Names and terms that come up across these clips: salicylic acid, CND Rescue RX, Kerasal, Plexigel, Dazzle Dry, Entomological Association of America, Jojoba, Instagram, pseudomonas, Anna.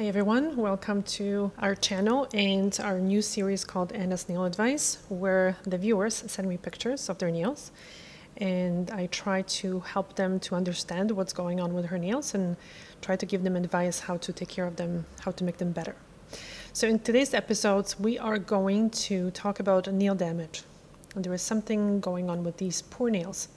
Hi everyone, welcome to our channel and our new series called Anna's Nail Advice, where the viewers send me pictures of their nails and I try to help them to understand what's going on with her nails and try to give them advice how to take care of them, how to make them better. So in today's episodes, we are going to talk about nail damage. And there is something going on with these poor nails.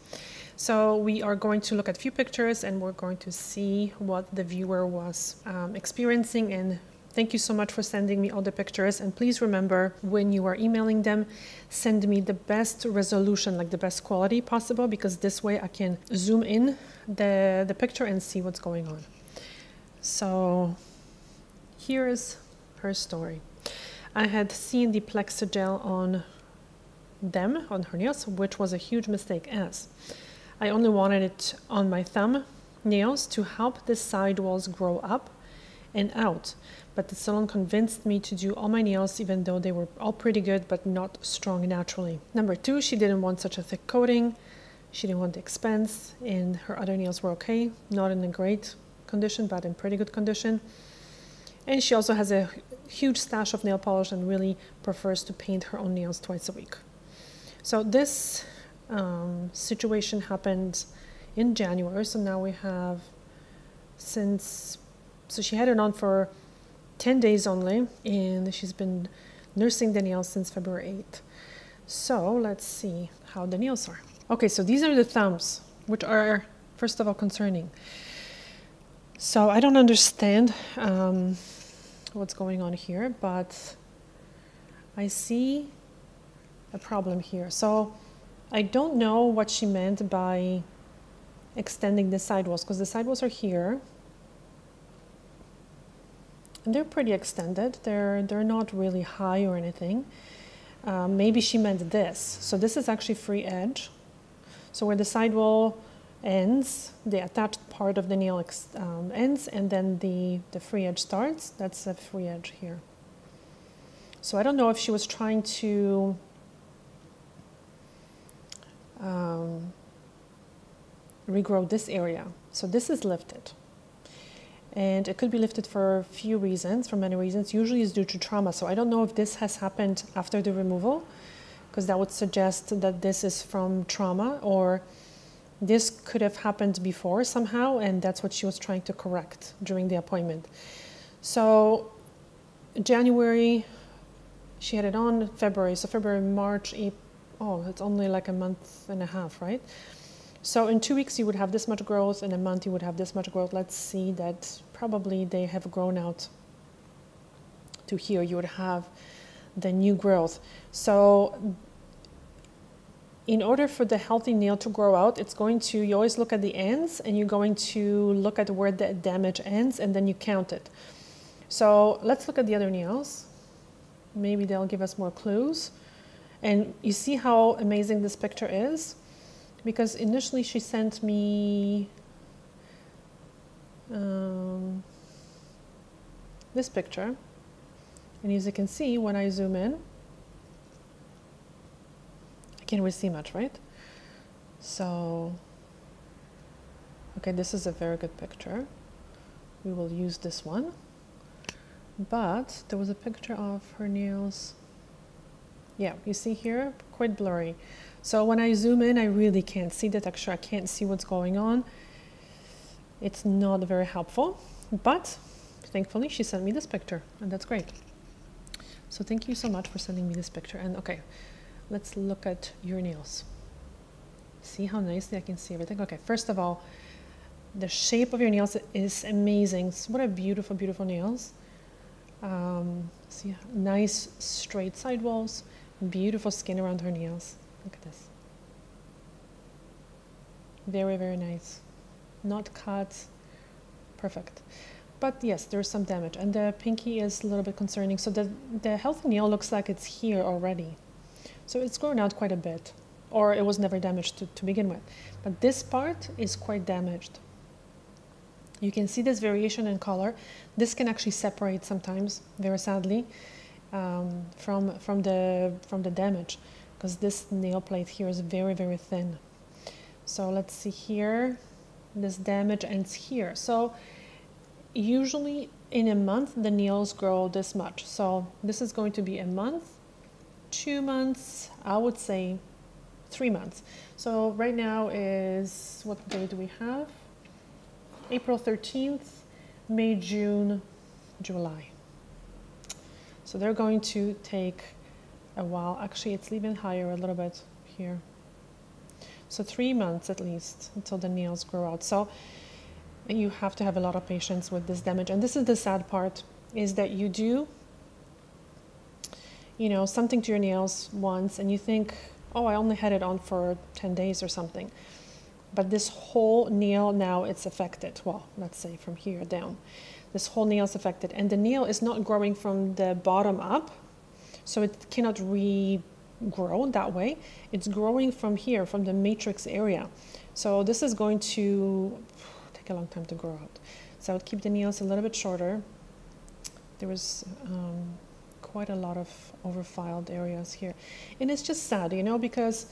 So we are going to look at a few pictures and we're going to see what the viewer was experiencing. And thank you so much for sending me all the pictures. And please remember, when you are emailing them, send me the best resolution, like the best quality possible, because this way I can zoom in the picture and see what's going on. So here is her story. I had seen the Plexigel on them, on her nails, which was a huge mistake as I only wanted it on my thumb nails to help the side walls grow up and out, but the salon convinced me to do all my nails even though they were all pretty good but not strong naturally. Number two, she didn't want such a thick coating, she didn't want the expense, and her other nails were okay, not in a great condition but in pretty good condition. And she also has a huge stash of nail polish and really prefers to paint her own nails twice a week. So this situation happened in January, so now we have so she had it on for 10 days only, and she's been nursing the nails since February 8th. So let's see how the nails are. Okay, so these are the thumbs, which are first of all concerning. So I don't understand what's going on here, but I see a problem here. So I don't know what she meant by extending the sidewalls, because the sidewalls are here and they're pretty extended. They're not really high or anything. Maybe she meant this. So this is actually free edge. So where the sidewall ends, the attached part of the nail ends, and then the free edge starts. That's the free edge here. So I don't know if she was trying to regrow this area. So this is lifted, and it could be lifted for a few reasons, for many reasons. Usually it's due to trauma, so I don't know if this has happened after the removal, because that would suggest that this is from trauma, or this could have happened before somehow, and that's what she was trying to correct during the appointment. So January she had it on, February, so February, March, April. Oh, it's only like a month and a half, right? So in 2 weeks you would have this much growth, in a month you would have this much growth. Let's see, that probably they have grown out to here. You would have the new growth. So in order for the healthy nail to grow out, it's going to, you always look at the ends, and you're going to look at where the damage ends, and then you count it. So let's look at the other nails. Maybe they'll give us more clues. And you see how amazing this picture is? Because initially she sent me this picture. And as you can see, when I zoom in, I can't really see much, right? So, okay, this is a very good picture. We will use this one. But there was a picture of her nails. Yeah, you see here, quite blurry. So when I zoom in, I really can't see the texture. I can't see what's going on. It's not very helpful, but thankfully she sent me this picture, and that's great. So thank you so much for sending me this picture. And okay, let's look at your nails. See how nicely I can see everything? Okay, first of all, the shape of your nails is amazing. What a beautiful, beautiful nails. See, nice straight sidewalls. Beautiful skin around her nails. Look at this. Very, very nice. Not cut. Perfect. But yes, there's some damage. And the pinky is a little bit concerning. So the healthy nail looks like it's here already. So it's grown out quite a bit. Or it was never damaged to begin with. But this part is quite damaged. You can see this variation in color. This can actually separate sometimes, very sadly, from the damage, because this nail plate here is very, very thin. So let's see here. This damage ends here. So usually in a month the needles grow this much. So this is going to be a month, 2 months, I would say 3 months. So right now is, what day do we have? April 13th, May, June, July. So they're going to take a while. Actually, it's even higher a little bit here. So 3 months at least until the nails grow out. So you have to have a lot of patience with this damage. And this is the sad part, is that you do, you know, something to your nails once and you think, oh, I only had it on for 10 days or something. But this whole nail now, it's affected. Well, let's say from here down. This whole nail is affected. And the nail is not growing from the bottom up, so it cannot regrow that way. It's growing from here, from the matrix area. So this is going to take a long time to grow out. So I would keep the nails a little bit shorter. There was quite a lot of overfiled areas here. And it's just sad, you know, because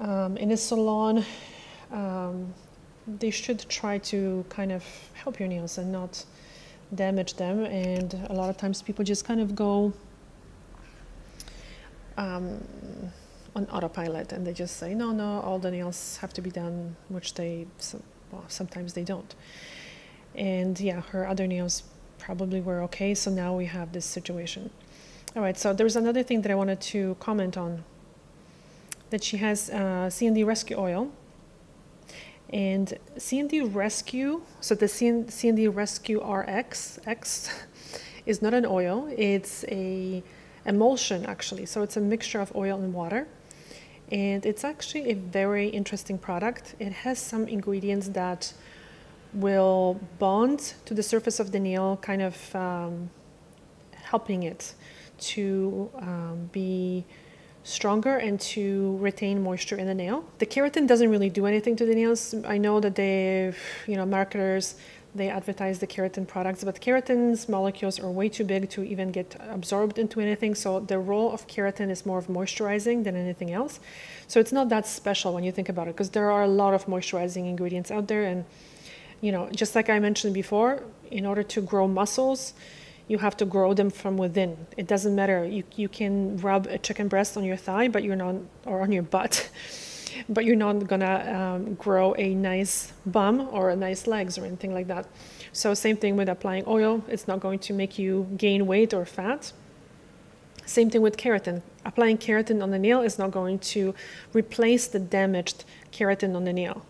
in a salon, they should try to kind of help your nails and not damage them. And a lot of times people just kind of go on autopilot and they just say, no, all the nails have to be done, which they, well, sometimes they don't. And yeah, her other nails probably were okay. So now we have this situation. All right, so there's another thing that I wanted to comment on, that she has CND Rescue Oil. And CND Rescue, so the CND Rescue RX is not an oil, it's a emulsion actually. So it's a mixture of oil and water. And it's actually a very interesting product. It has some ingredients that will bond to the surface of the nail, kind of helping it to be stronger and to retain moisture in the nail. The keratin doesn't really do anything to the nails. I know that they, you know, marketers, they advertise the keratin products, but keratin's molecules are way too big to even get absorbed into anything. So the role of keratin is more of moisturizing than anything else. So it's not that special when you think about it, because there are a lot of moisturizing ingredients out there. And, you know, just like I mentioned before, in order to grow muscles, you have to grow them from within. It doesn't matter. You can rub a chicken breast on your thigh, but you're not, or on your butt, but you're not gonna grow a nice bum or a nice legs or anything like that. So same thing with applying oil. It's not going to make you gain weight or fat. Same thing with keratin. Applying keratin on the nail is not going to replace the damaged keratin on the nail.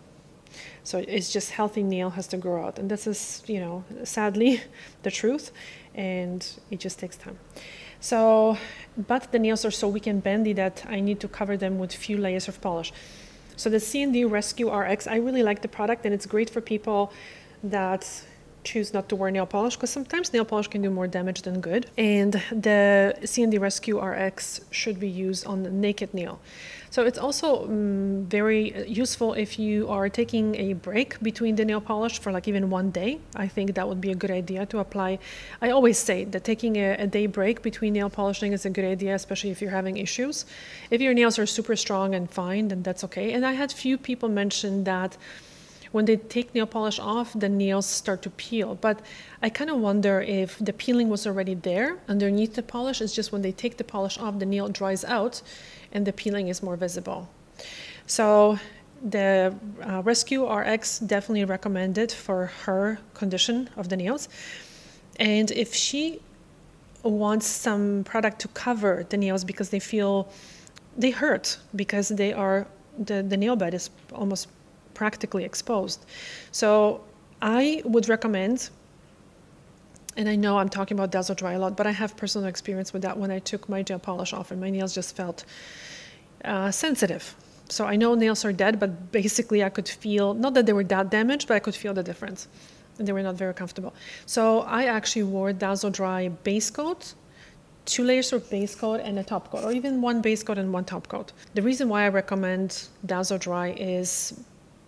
So it's just healthy nail has to grow out. And this is, you know, sadly the truth, and it just takes time. So, but the nails are so weak and bendy that I need to cover them with few layers of polish. So the CND Rescue RX, I really like the product, and it's great for people that choose not to wear nail polish, because sometimes nail polish can do more damage than good. And the CND Rescue RX should be used on the naked nail. So it's also very useful if you are taking a break between the nail polish for like even 1 day. I think that would be a good idea to apply. I always say that taking a day break between nail polishing is a good idea, especially if you're having issues. If your nails are super strong and fine, then that's okay. And I had few people mention that when they take nail polish off, the nails start to peel. But I kind of wonder if the peeling was already there underneath the polish. It's just when they take the polish off, the nail dries out and the peeling is more visible. So the Rescue RX, definitely recommended for her condition of the nails. And if she wants some product to cover the nails because they feel, they hurt because they are, the nail bed is almost practically exposed. So I would recommend, and I know I'm talking about Dazzle Dry a lot, but I have personal experience with that when I took my gel polish off and my nails just felt sensitive. So I know nails are dead, but basically I could feel, not that they were that damaged, but I could feel the difference. And they were not very comfortable. So I actually wore Dazzle Dry base coat, 2 layers of base coat and a top coat, or even 1 base coat and 1 top coat. The reason why I recommend Dazzle Dry is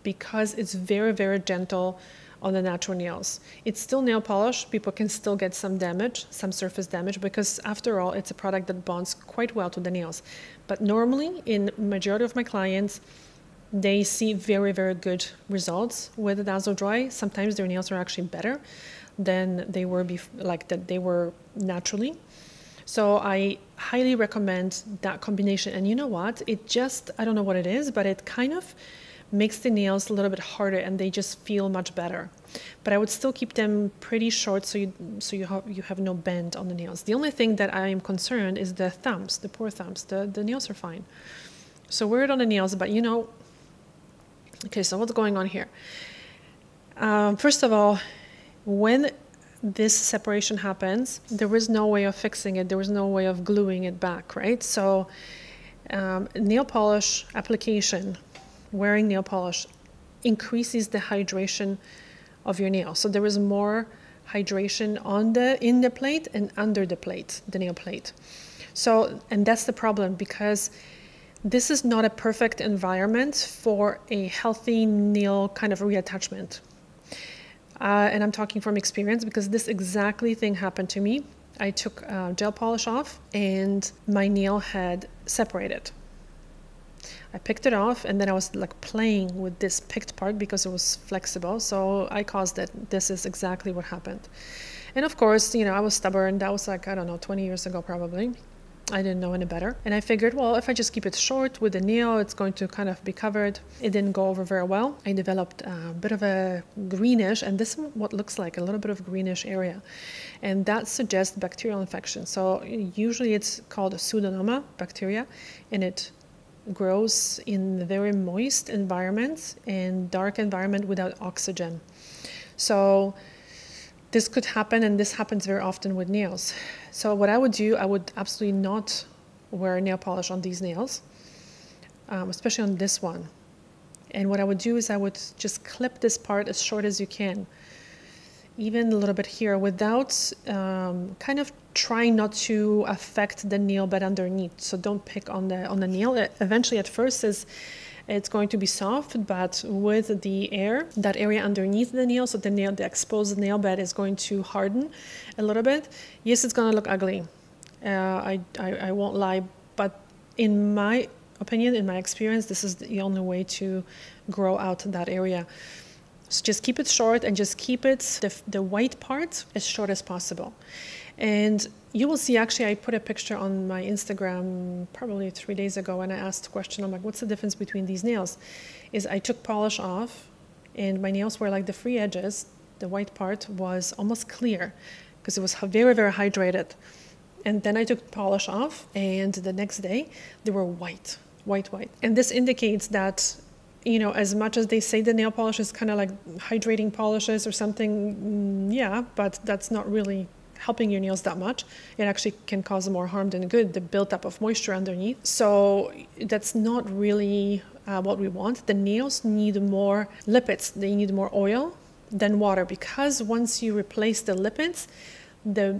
because it's very, very gentle on the natural nails. It's still nail polish. People can still get some damage, some surface damage, because after all, it's a product that bonds quite well to the nails. But normally, in majority of my clients, they see very, very good results with the Dazzle Dry. Sometimes their nails are actually better than they were naturally. So I highly recommend that combination. And you know what? It just, I don't know what it is, but it kind of makes the nails a little bit harder and they just feel much better. But I would still keep them pretty short so you have no bend on the nails. The only thing that I am concerned is the thumbs, the poor thumbs. The nails are fine. So wear it on the nails, but you know, okay, so what's going on here? First of all, when this separation happens, there was no way of fixing it. There was no way of gluing it back, right? So nail polish application, wearing nail polish, increases the hydration of your nail. So there is more hydration on the in the plate and under the plate, the nail plate. So, and that's the problem, because this is not a perfect environment for a healthy nail kind of reattachment. And I'm talking from experience, because this exactly thing happened to me. I took gel polish off and my nail had separated. I picked it off and then I was like playing with this picked part because it was flexible. So I caused it. This is exactly what happened. And of course, you know, I was stubborn. That was like, I don't know, 20 years ago probably. I didn't know any better. And I figured, well, if I just keep it short with the nail, it's going to kind of be covered. It didn't go over very well. I developed a bit of a greenish, and this is what looks like a little bit of greenish area. And that suggests bacterial infection. So usually it's called a pseudomonas bacteria, and it grows in very moist environments and dark environment without oxygen. So this could happen, and this happens very often with nails. So what I would do, I would absolutely not wear nail polish on these nails, especially on this one. And what I would do is I would just clip this part as short as you can, even a little bit here, without kind of trying not to affect the nail bed underneath. So don't pick on the nail. Eventually, at first, it's going to be soft, but with the air, that area underneath the nail, so the exposed nail bed is going to harden a little bit. Yes, it's going to look ugly. I won't lie, but in my opinion, in my experience, this is the only way to grow out that area. So just keep it short and just keep it, the white part, as short as possible. And you will see, actually, I put a picture on my Instagram probably 3 days ago, and I asked a question. I'm like, what's the difference between these nails? Is I took polish off and my nails were like the free edges. The white part was almost clear because it was very, very hydrated. And then I took polish off, and the next day they were white, white, white. And this indicates that, you know, as much as they say the nail polish is kind of like hydrating polishes or something, yeah, but that's not really helping your nails that much. It actually can cause more harm than good, the buildup of moisture underneath. So that's not really what we want. The nails need more lipids. They need more oil than water, because once you replace the lipids, the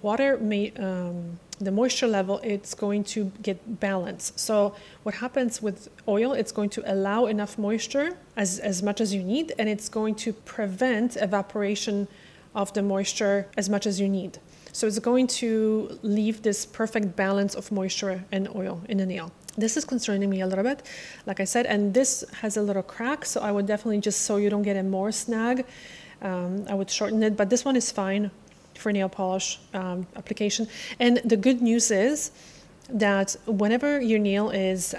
water may, the moisture level, it's going to get balanced. So what happens with oil, it's going to allow enough moisture as much as you need, and it's going to prevent evaporation of the moisture as much as you need. So it's going to leave this perfect balance of moisture and oil in the nail. This is concerning me a little bit, like I said, and this has a little crack, so I would definitely, just so you don't get a more snag, I would shorten it, but this one is fine for nail polish application. And the good news is that whenever your nail is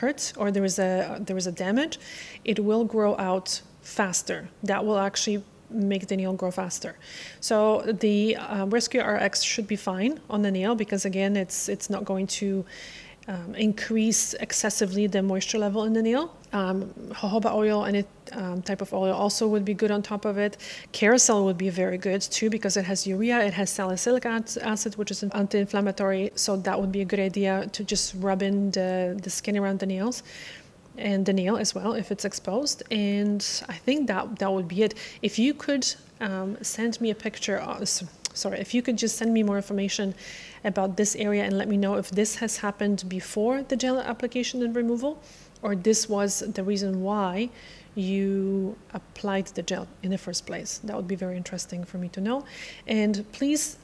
hurt or there is a damage, it will grow out faster. That will actually make the nail grow faster. So the Rescue RX should be fine on the nail, because again, it's not going to increase excessively the moisture level in the nail. Jojoba oil, any type of oil, also would be good on top of it. Kerasal would be very good too, because it has urea, it has salicylic acid, which is an anti-inflammatory, so that would be a good idea to just rub in the skin around the nails and the nail as well if it's exposed. And I think that would be it. If you could send me a picture of, sorry, if you could just send me more information about this area and let me know if this has happened before the gel application and removal, or this was the reason why you applied the gel in the first place. That would be very interesting for me to know. And please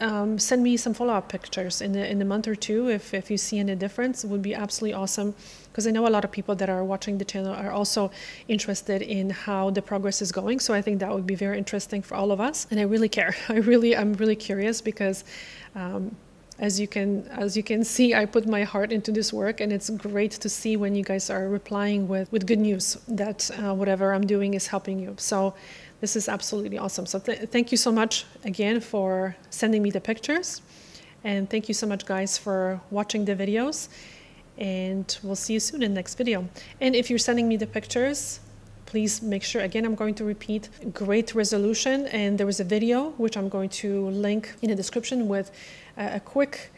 send me some follow-up pictures in a month or two if you see any difference. It would be absolutely awesome, because I know a lot of people that are watching the channel are also interested in how the progress is going. So I think that would be very interesting for all of us. And I really care. I'm really curious, because as you can see, I put my heart into this work, and it's great to see when you guys are replying with good news that whatever I'm doing is helping you. So this is absolutely awesome. So thank you so much again for sending me the pictures, and thank you so much, guys, for watching the videos, and we'll see you soon in the next video. And if you're sending me the pictures, please make sure, again, I'm going to repeat, great resolution. And there was a video which I'm going to link in the description with a quick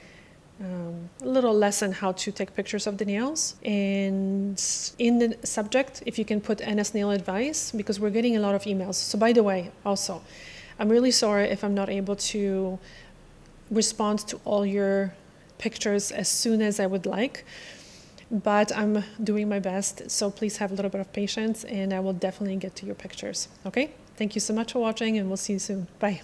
little lesson how to take pictures of the nails. And in the subject, if you can put NS Nail Advice, because we're getting a lot of emails. So by the way, also, I'm really sorry if I'm not able to respond to all your pictures as soon as I would like. But I'm doing my best, so please have a little bit of patience, and I will definitely get to your pictures. Okay? Thank you so much for watching, and we'll see you soon. Bye.